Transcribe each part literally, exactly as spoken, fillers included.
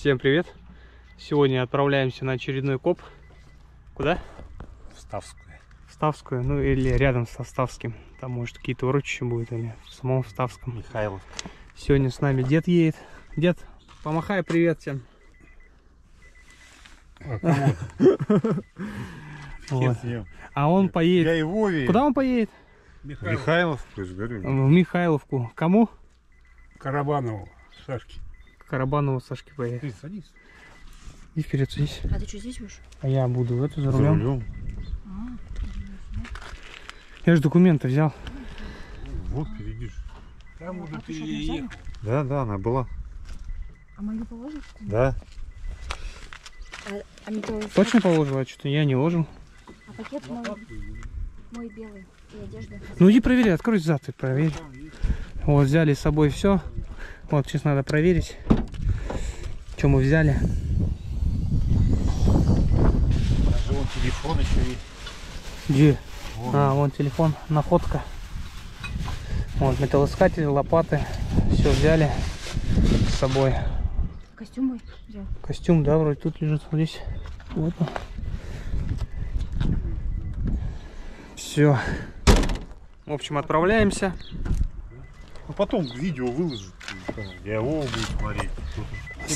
Всем привет! Сегодня отправляемся на очередной коп. Куда? В Ставскую. В Ставскую, ну или рядом со Ставским. Там, может, какие-то урочища будут, или в самом Ставском. Михайлов. Сегодня с нами дед едет. Дед, помахай привет всем. А, вот. А он поедет. Я его ведь. Куда он поедет? Михайлов. Михайловку, говорю. В Михайловку. Кому? Карабанову, Сашки. Карабанову, Сашки поедет. Ты садись. И вперед садись. А ты что здесь будешь? А я буду эту за рулем. За рулем. Я же документы взял. Вот перейдешь. Там уже переехал. Да, да, она была. А могли положить? Да. А, а точно положил, а что-то я не ложил. А пакет мой, мой белый и одежда. Ну иди проверь, открой зад и проверь. Вот взяли с собой все. Вот сейчас надо проверить, что мы взяли. Даже вон телефон еще есть. Где? Вон. А, вон телефон, находка. Вот металлоискатель, лопаты, все взяли с собой. Костюм мой взял. Костюм, да, вроде тут лежит, вот здесь. Вот он. Все. В общем, отправляемся. Ну, потом видео выложу. Я его буду смотреть.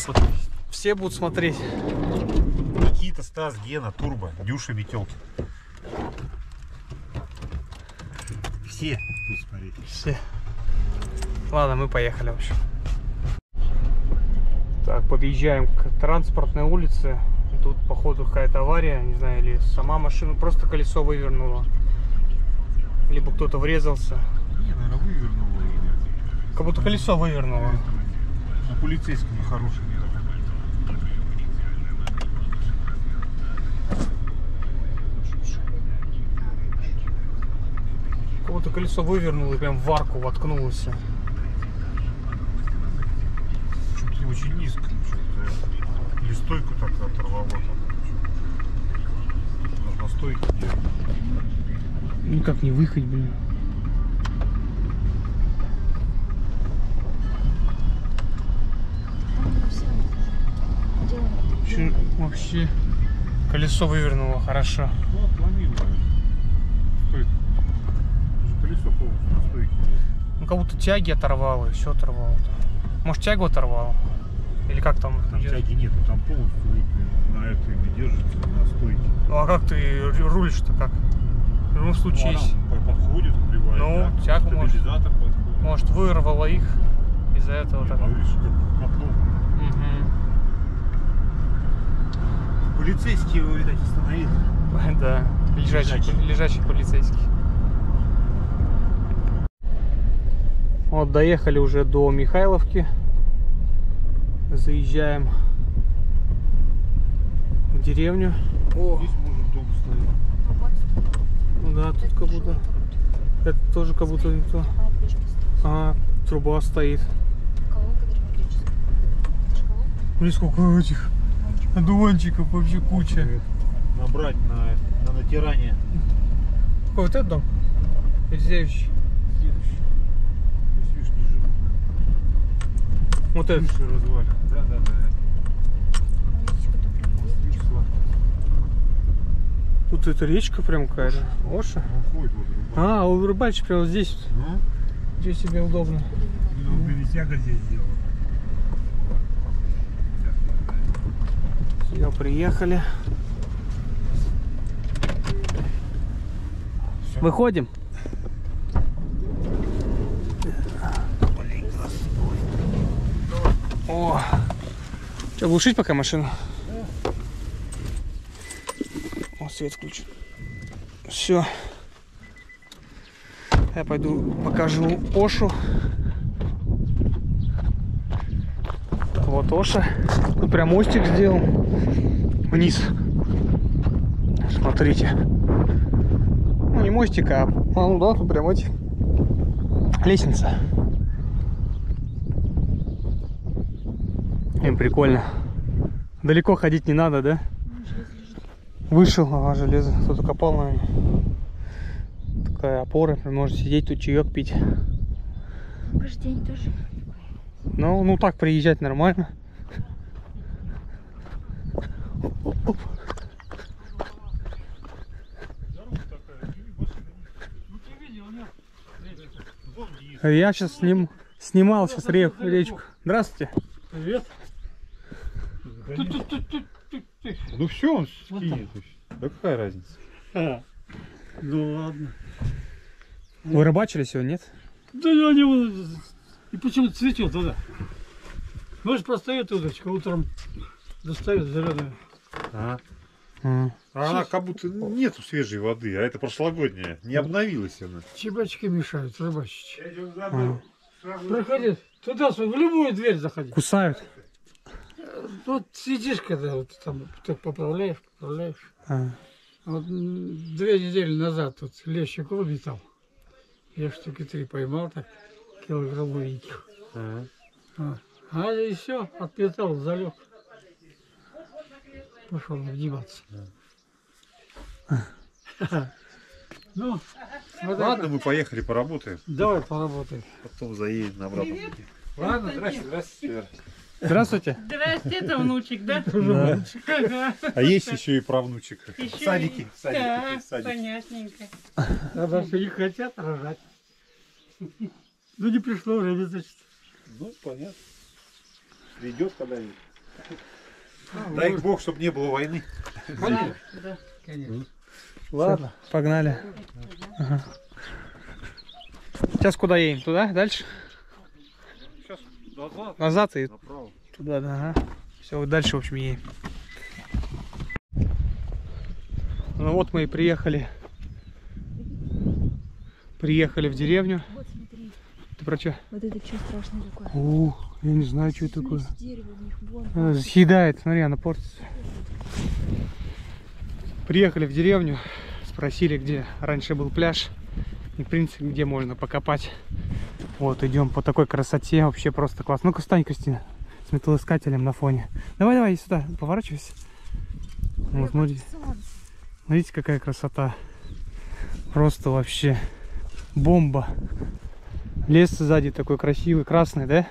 Потом... Все будут смотреть. Никита, Стас, Гена, Turbo, Дюша, Бителки. Все будут смотреть. Все. Ладно, мы поехали, в общем. Так, подъезжаем к транспортной улице. Тут, походу, какая-то авария, не знаю, или сама машина, просто колесо вывернуло. Либо кто-то врезался. Не, наверное, вывернуло. Как будто колесо вывернуло. На полицейском нехорошем. Как будто колесо вывернуло и прям в арку воткнулось. Очень низко, или стойку так оторвало, нужно стойку делать. Никак не выехать, блин. Вообще, вообще колесо вывернуло, хорошо. Ну, отломило. Стойку. Колесо полностью на стойке. Ну, как будто тяги оторвало, и все оторвало. Может, тягу оторвало? Или как там? Там тяги нет, там полностью вот на этой держится, на стойке. Ну а как ты рулишь-то как? В любом случае ну, есть. Подходит, вливает. Ну, да, тягу может. Подходит. Может, вырвало их из-за этого. Нет, так. А видишь, как капнуло. Угу. Полицейские его, видать, остановили. Да, лежачий, лежачий. лежачий полицейский. Вот, доехали уже до Михайловки. Заезжаем в деревню. О, здесь может дом стоит. Ну да, тут как будто. Это тоже как будто не то. А, труба стоит. Колонка герметическая. Блин, сколько этих одуванчиков вообще куча. Набрать на, на натирание. Какой вот этот дом? Следующий. Вот это. Развалин. Да, да, да. Тут эта речка прям какая-то. Оша. Уходит, вот, а, у рыбачи прямо здесь. Ну? Здесь себе удобно. Ну, перетяга здесь сделала. Все, приехали. Все. Выходим. О, что, глушить пока машину? О, свет включен. Все. Я пойду покажу Ошу. Вот Оша. Тут прям мостик сделал. Вниз. Смотрите. Ну, не мостик, а... Ну, да, тут прям эти... Лестница. Им прикольно. Далеко ходить не надо, да? Вышел, ага, железо. Кто-то копал, наверное. Такая опора. Можно сидеть, тут чаек пить. Ну, ну так приезжать нормально. Оп-оп-оп. Я сейчас сним... снимал сейчас рек... речку. Здравствуйте. Привет. Ну все, он скинет. Да какая разница? А, ну ладно. Вы рыбачили сегодня, нет? Да я не... И почему цветет туда? Может, простает удочка, утром доставит зарядную. А, а. а она как будто нету свежей воды, а это прошлогодняя. Не обновилась она. Чебачки мешают рыбачить. А. Проходи. Туда, в любую дверь заходи. Кусают. Вот сидишь, когда вот там ты поправляешь, поправляешь. А. Вот две недели назад вот лещик улетал. Я штуки три поймал так, килограммовеньких. А. А. а и все, отплетал, залег. Пошел обниматься. Да. Ну, вот ладно, это... мы поехали, поработаем. Давай поработаем. Потом заедем на обратно. Ладно, здравствуйте, здравствуйте. Здравствуйте. Здравствуйте, внучек, да? Да. Ага. А есть еще и правнучек. Еще садики, и... садики, да, садики. Понятненько. А даже их хотят рожать. Ну не пришло время, значит. Ну, понятно. Придет когда-нибудь. А, дай бог, чтобы не было войны. Да, да, конечно. Ладно, все, погнали. Ага. Сейчас куда едем? Туда? Дальше? Сейчас назад. Назад и направо. Туда, да. Ага. Все, дальше, в общем, едем. Ну вот мы и приехали. Приехали в деревню. Вот, смотри. Ты про что? Вот это что страшное такое? О, я не знаю, что это такое. Она съедает, смотри, она портится. Приехали в деревню, спросили, где раньше был пляж и, в принципе, где можно покопать. Вот, идем по такой красоте, вообще просто классно. Ну-ка, встань, Кристина, с металлоискателем на фоне. Давай-давай, сюда, поворачивайся. Вот, смотрите, смотрите, какая красота. Просто вообще бомба. Лес сзади такой красивый, красный, да?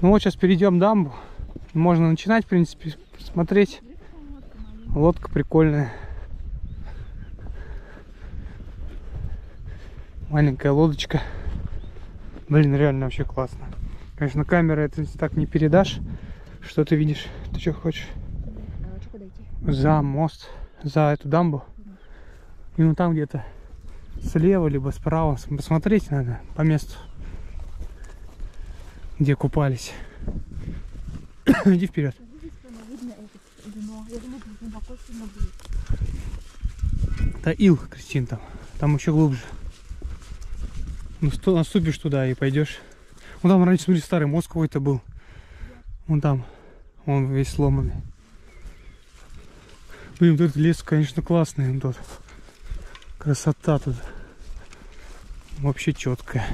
Ну вот, сейчас перейдем дамбу. Можно начинать, в принципе, смотреть. Лодка прикольная. Маленькая лодочка. Блин, реально вообще классно. Конечно, камера это так не передашь. Что ты видишь? Ты что хочешь? За мост, за эту дамбу. И ну там где-то слева, либо справа. Посмотреть надо по месту, где купались. Иди вперед. Да ил, Кристин, там. Там еще глубже. Ну что, наступишь туда и пойдешь. Вон там раньше, смотри, старый мост какой-то был. Вон там. Он весь сломанный. Блин, вот этот лес, конечно, классный. Он тут. Красота тут. Вообще четкая.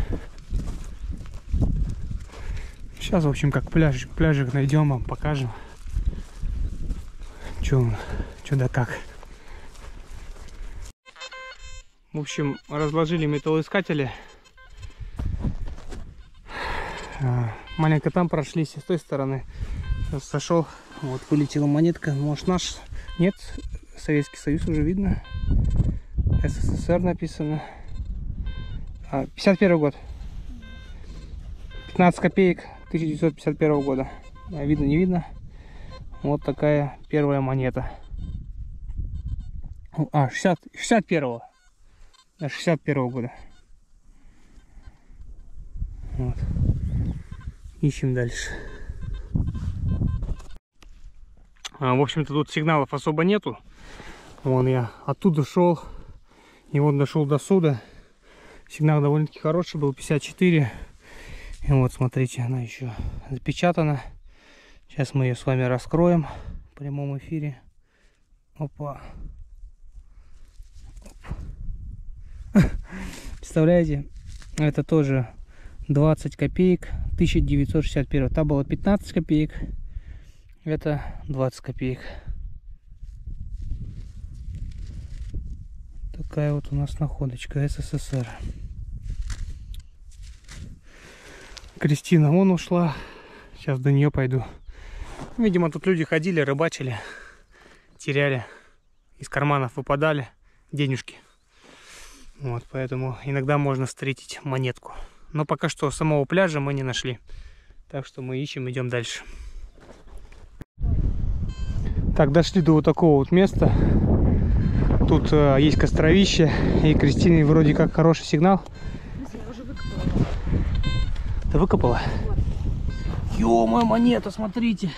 Сейчас, в общем, как пляж, пляжик найдем, вам покажем. Чё, чё да как. В общем, разложили металлоискатели. Маленько там прошлись, с той стороны. Сейчас сошел, вот вылетела монетка. Может, наш? Нет, Советский Союз уже видно. эс эс эс эр написано. А, пятьдесят первый год. пятнадцать копеек. тысяча девятьсот пятьдесят первого года. Видно, не видно. Вот такая первая монета. А, шестьдесят, шестьдесят первого. Да, шестьдесят первого года. Вот. Ищем дальше. А, в общем-то, тут сигналов особо нету. Вон я оттуда шел. И вот дошел до суда. Сигнал довольно-таки хороший был. пятьдесят четыре. И вот, смотрите, она еще запечатана. Сейчас мы ее с вами раскроем в прямом эфире. Опа. Оп. Представляете, это тоже двадцать копеек, тысяча девятьсот шестьдесят первого. Там было пятнадцать копеек, это двадцать копеек. Такая вот у нас находочка, эс эс эс эр. Кристина вон ушла. Сейчас до нее пойду. Видимо, тут люди ходили, рыбачили, теряли, из карманов выпадали денежки. Вот, поэтому иногда можно встретить монетку. Но пока что самого пляжа мы не нашли. Так что мы ищем, идем дальше. Так, дошли до вот такого вот места. Тут э, есть костровище. И Кристине вроде как хороший сигнал. Я уже выкопала. Ты выкопала? Вот. Ё-моё, монета, смотрите.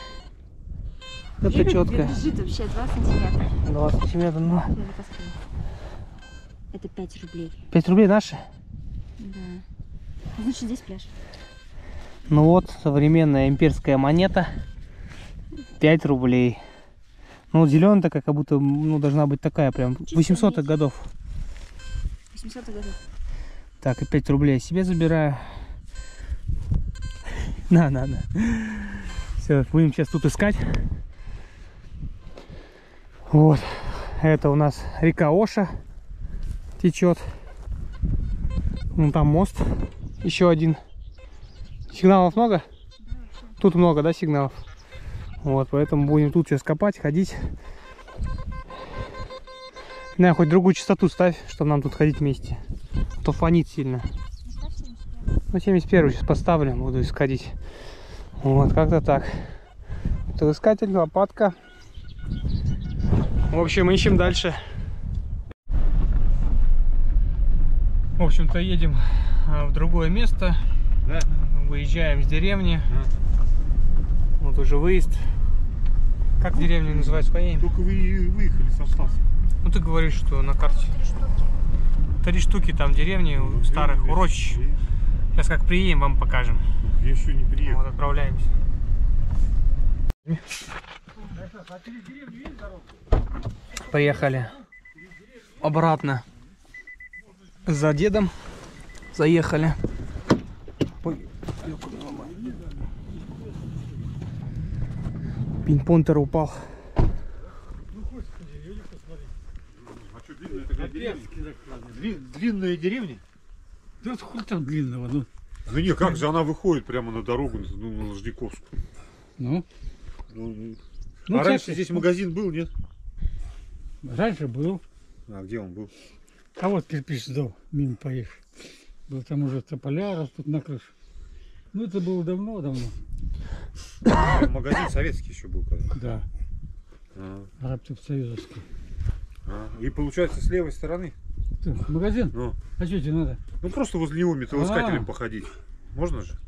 Это четкая. Лежит вообще два сантиметра. два сантиметра, ну. Это пять рублей. пять рублей наши? Да. Значит, здесь пляж. Ну вот, современная имперская монета. пять рублей. Ну вот зеленая такая, как будто, ну, должна быть такая прям. восьмисотых годов. восьмисотых годов. Так, и пять рублей я себе забираю. На, на, на. Все, будем сейчас тут искать. Вот. Это у нас река Оша течет. Ну там мост. Еще один. Сигналов много? Да, тут много, да, сигналов? Вот, поэтому будем тут сейчас копать, ходить. На, хоть другую частоту ставь, чтобы нам тут ходить вместе. А то фонит сильно. Ну, семьдесят первую сейчас поставлю, буду исходить. Вот, как-то так. Это искатель, лопатка. В общем, ищем дальше. В общем-то, едем в другое место. Да. Выезжаем с деревни. Да. Вот уже выезд. Как ну, деревня называется по имени? Только вы выехали со Ставского. Ну ты говоришь, что на карте. Три штуки. Три штуки там деревни, ну, старых, урочищ. Сейчас как приедем, вам покажем. Я еще не приехал. Вот отправляемся. Поехали. Обратно. За дедом заехали. Пинг-понтер упал. Ну, хоть деревья посмотреть. А что, длинная такая деревня? Длинная деревня? Да хуй там длинного, ну. Да не, как же она выходит прямо на дорогу, ну, на Ложниковскую. Ну? Ну, ну а раньше ты... здесь магазин был, нет? Раньше был. А где он был? А вот кирпич сдал, мимо поехал. Был там уже тополя, растут на крыше. Ну это было давно-давно. Магазин советский еще был, конечно. Да. А. Арабцев союзовский. А. И получается с левой стороны. Ты, магазин? Ну. А что тебе надо? Ну просто возле него металлоискателем а -а -а. походить. Можно же?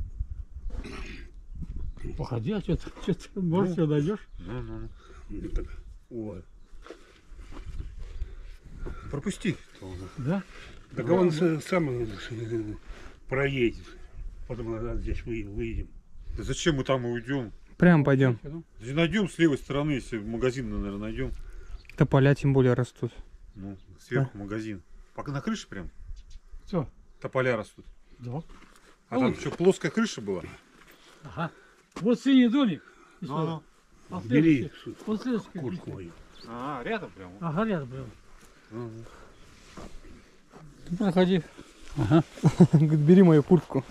Походи, а что-то, что-то, может, ну. Все найдешь. Ну, ну, ну. О. Пропусти. Да? Так ну, он ну. сам проедет. Потом здесь мы выйдем. Да зачем мы там и уйдем? Прям пойдем. Найдем с левой стороны, если магазин, наверное, найдем. Тополя тем более растут. Ну, сверху а? магазин. Пока на крыше прям? Все. Тополя растут. Да. А ну, там что, плоская крыша была? Ага. Вот синий домик. Ну, ну. Бери. Ага, рядом прям. Ага, рядом прям. Угу. Проходи. Ага. Бери мою куртку.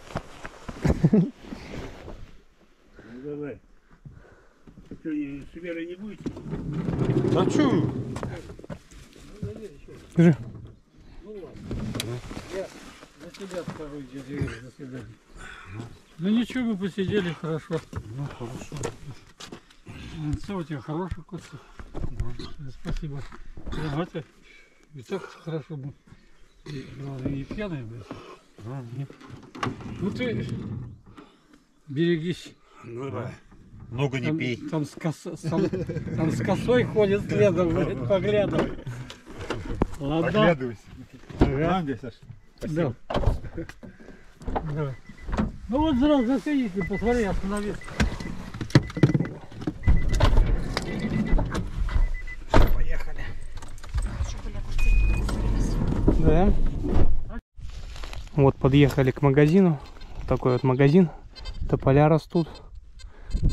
Давай. Что, с Верой не будете? А да что? Держи. Ну ладно. Да. Я на тебя скажу, где дверь, на тебя. Да. Ну ничего, мы посидели хорошо. Ну хорошо. Все у тебя хороший, Костя. Да. Спасибо. Давайте. И так хорошо было. Главное, не пьяные были. Да, нет. Ну ты берегись. Ну, да. Много не там, пей. Там с, косо, там, там с косой ходит следом, блядь, поглядывай. Поглядывайся. Ага. Да. Да. Ну вот сразу засидишь и посмотри, остановись. Все, поехали. Да. Вот подъехали к магазину. Вот такой вот магазин. Тополя растут.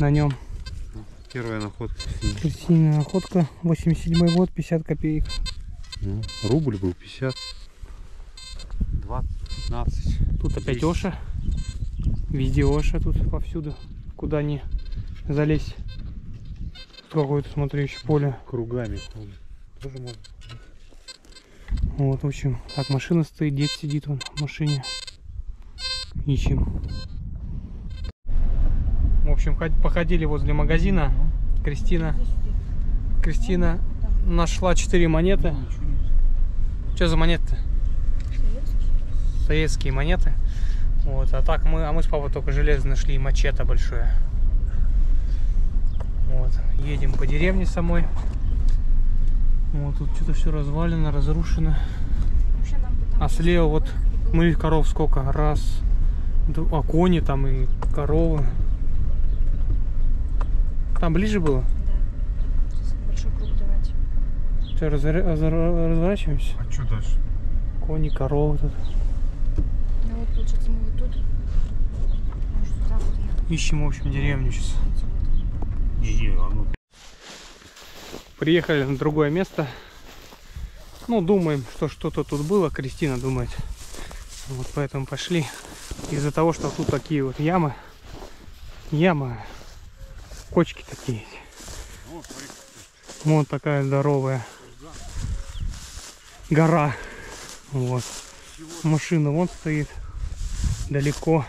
На нем первая находка. Кристина находка, восемьдесят седьмой год, пятьдесят копеек. Ну, рубль был пятьдесят. двадцать, пятнадцать. Тут десять. Опять Оша. Везде Оша тут повсюду. Куда не залезть. Тут какое-то, смотри, еще поле. Кругами. Тоже можно. Вот, в общем, так, машина стоит, дед сидит вон в машине. Ищем. В общем, походили возле магазина. Кристина. Кристина нашла четыре монеты. Что за монеты-то? Советские монеты. Вот, а так мы, а мы с папой только железо нашли и мачете большое. Вот, едем по деревне самой. Вот, тут что-то все развалено, разрушено. А слева вот, мы коров сколько? Раз, два, а кони там и коровы. Там ближе было? Да. Большой круг давать. Что, разор... разворачиваемся? А что дальше? Кони, коровы тут. Ну вот, получается, мы вот тут. Ищем, в общем, деревню сейчас. Приехали на другое место. Ну, думаем, что что-то тут было. Кристина думает. Вот поэтому пошли. Из-за того, что тут такие вот ямы. Яма. Кочки такие. Вот такая здоровая гора. Вот. Машина вон стоит. Далеко.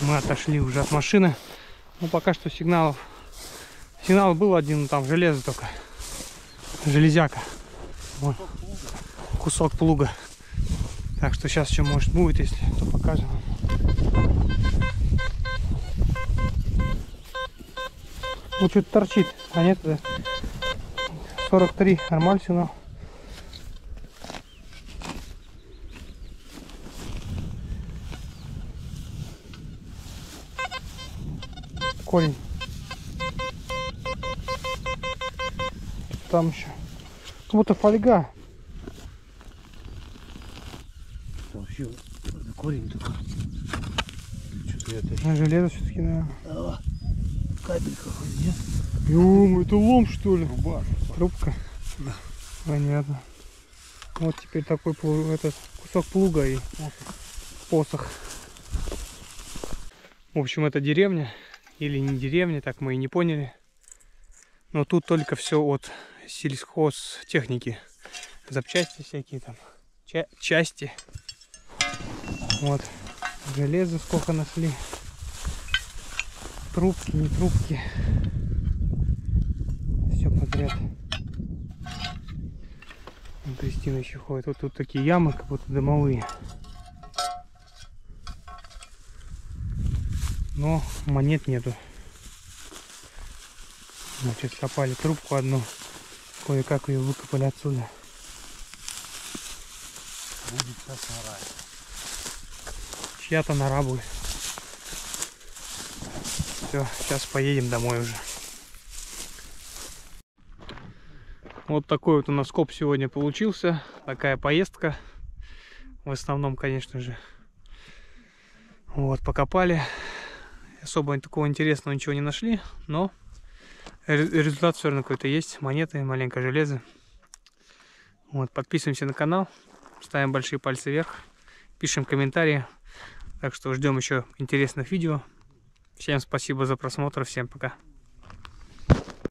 Мы отошли уже от машины. Ну, пока что сигналов. Сигнал был один, но там железо только. Железяка. Вот. Кусок плуга. Так что сейчас еще, может, будет, если то покажем. Вот что-то торчит. А нет, да. сорок три. Нормально сигнал. Корень. Там еще как будто фольга. Вообще корень такой. Это... Железо все-таки, наверное. А, кабель какой-то, нет? Ё-мо, это лом, что ли? Труба. Трубка? Да. Понятно. Вот теперь такой этот, кусок плуга и посох. В общем, это деревня. Или не деревня, так мы и не поняли. Но тут только все от сельхозтехники. Запчасти всякие там. Ча части. Вот. Железо сколько нашли. Трубки, не трубки. Все подряд. Вон Кристина еще ходит. Вот тут такие ямы, как будто дымовые. Но монет нету. Значит, копали трубку одну, кое-как ее выкопали отсюда. Будет сейчас нора. Чья-то нора будет. Все, сейчас поедем домой уже. Вот такой вот у нас коп сегодня получился. Такая поездка. В основном, конечно же. Вот, покопали. Особо такого интересного ничего не нашли, но... Результат все равно какой-то есть. Монеты, маленькое железо. Вот, подписываемся на канал. Ставим большие пальцы вверх. Пишем комментарии. Так что ждем еще интересных видео. Всем спасибо за просмотр. Всем пока.